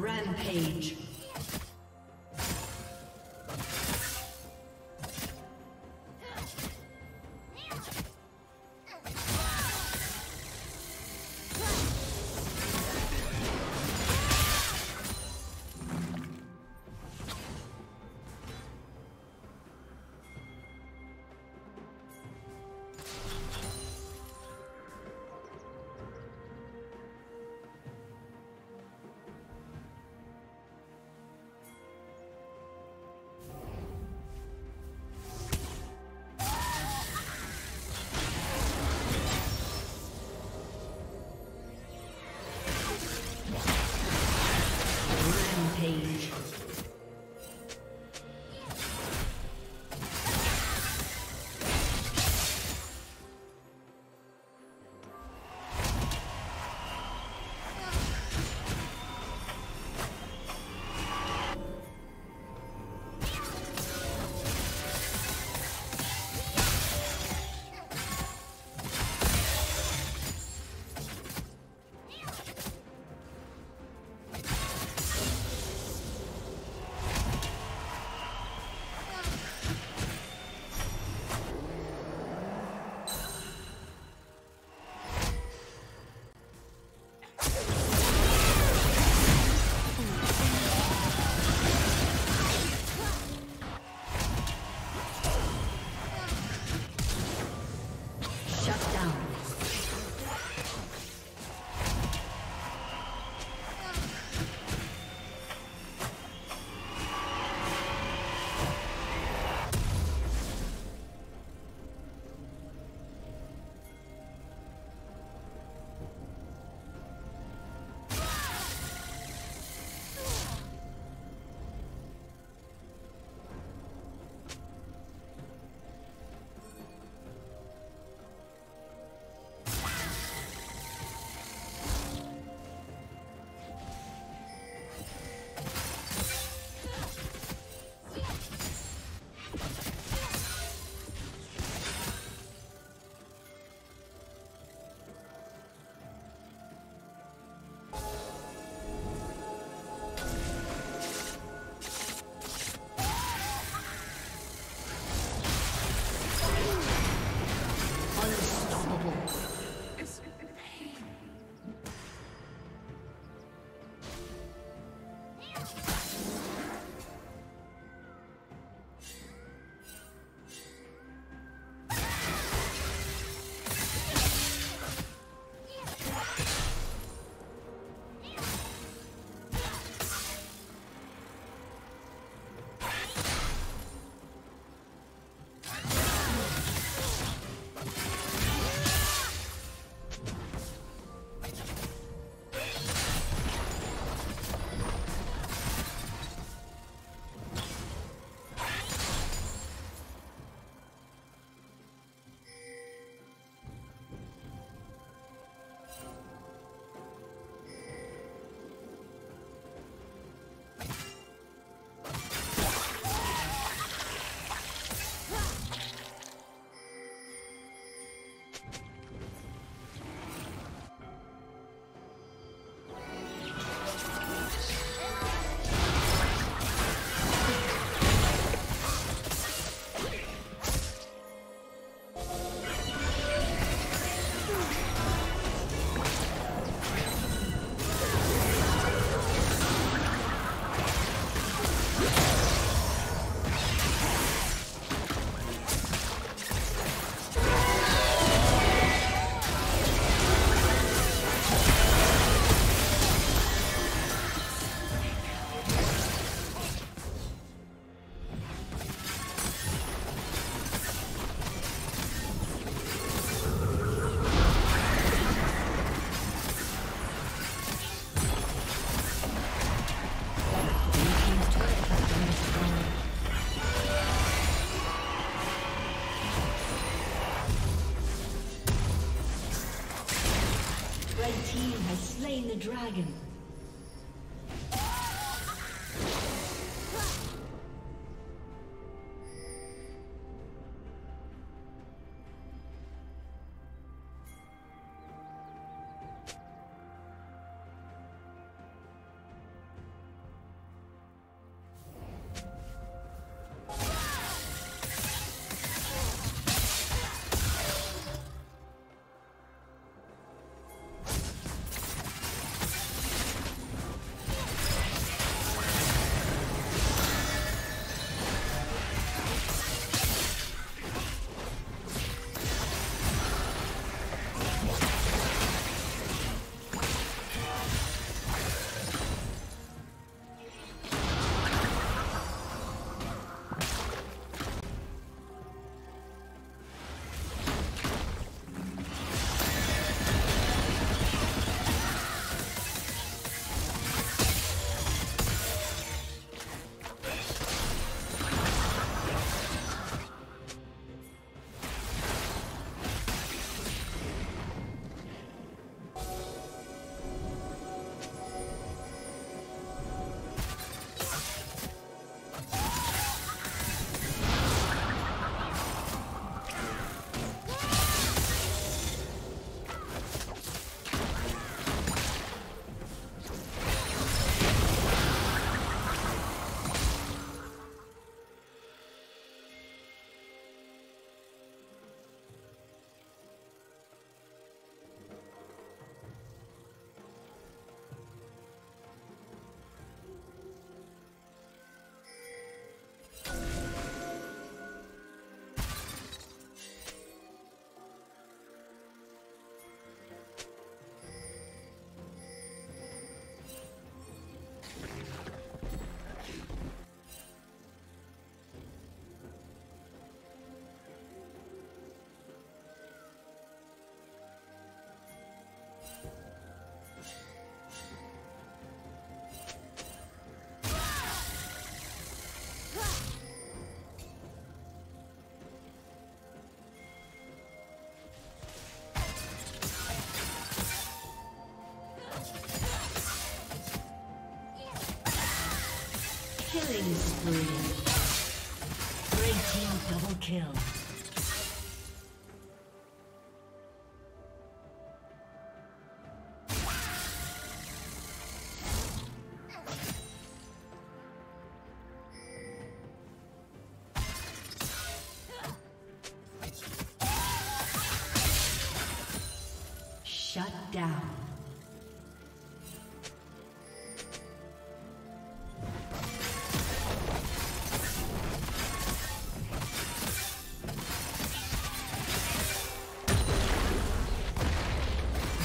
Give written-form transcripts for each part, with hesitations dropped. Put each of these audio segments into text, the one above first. Rampage. The dragon. Killing spree. Red team double kill.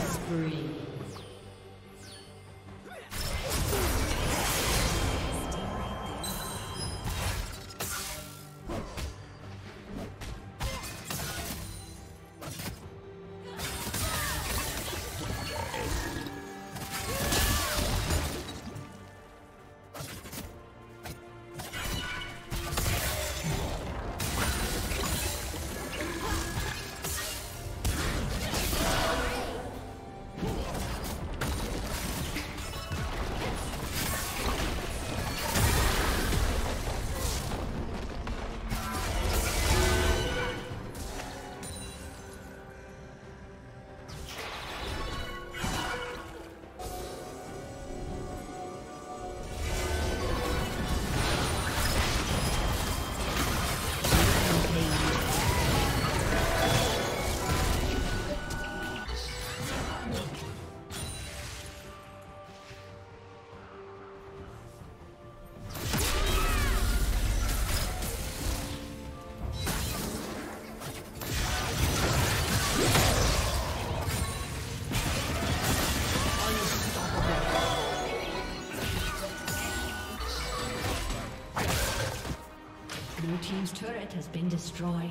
Spree. Team's turret has been destroyed.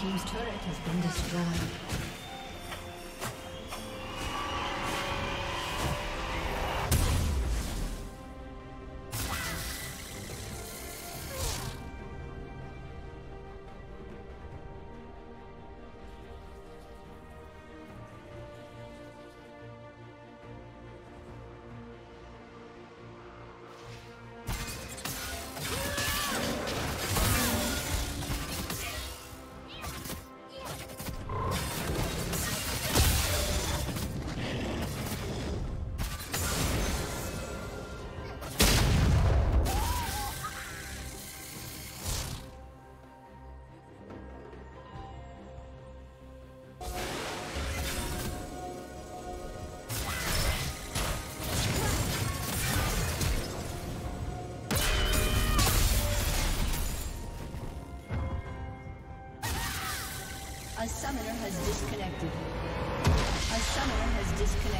team's turret has been destroyed. A summoner has disconnected.